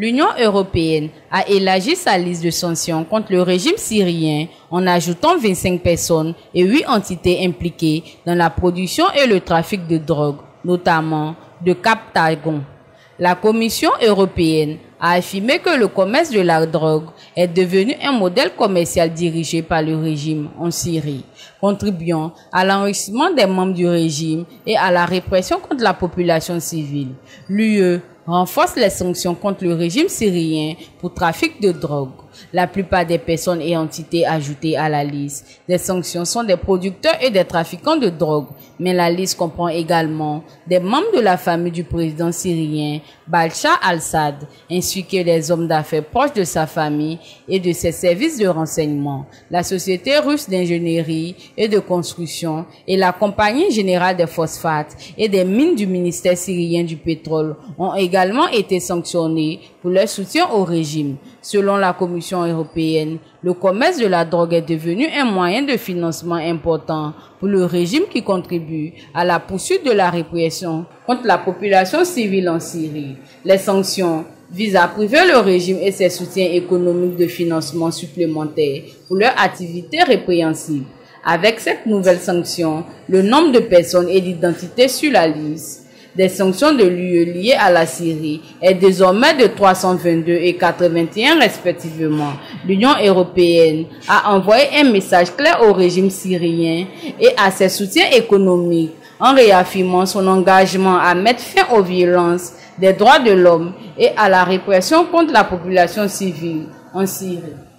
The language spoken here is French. l'Union européenne a élargi sa liste de sanctions contre le régime syrien en ajoutant 25 personnes et 8 entités impliquées dans la production et le trafic de drogue, notamment de Captagon. La Commission européenne a affirmé que le commerce de la drogue est devenu un modèle commercial dirigé par le régime en Syrie, contribuant à l'enrichissement des membres du régime et à la répression contre la population civile. L'UE renforce les sanctions contre le régime syrien pour trafic de drogue. La plupart des personnes et entités ajoutées à la liste des sanctions sont des producteurs et des trafiquants de drogue, mais la liste comprend également des membres de la famille du président syrien Bashar al-Assad, ainsi que des hommes d'affaires proches de sa famille et de ses services de renseignement, la société russe d'ingénierie et de construction et la compagnie générale des phosphates et des mines du ministère syrien du pétrole ont également été sanctionnés pour leur soutien au régime. Selon la Commission européenne, le commerce de la drogue est devenu un moyen de financement important pour le régime qui contribue à la poursuite de la répression contre la population civile en Syrie. Les sanctions visent à priver le régime et ses soutiens économiques de financement supplémentaire pour leurs activités répréhensibles. Avec cette nouvelle sanction, le nombre de personnes et d'identités sur la liste des sanctions de l'UE liées à la Syrie est désormais de 322 et 81 respectivement. L'Union européenne a envoyé un message clair au régime syrien et à ses soutiens économiques en réaffirmant son engagement à mettre fin aux violences des droits de l'homme et à la répression contre la population civile en Syrie.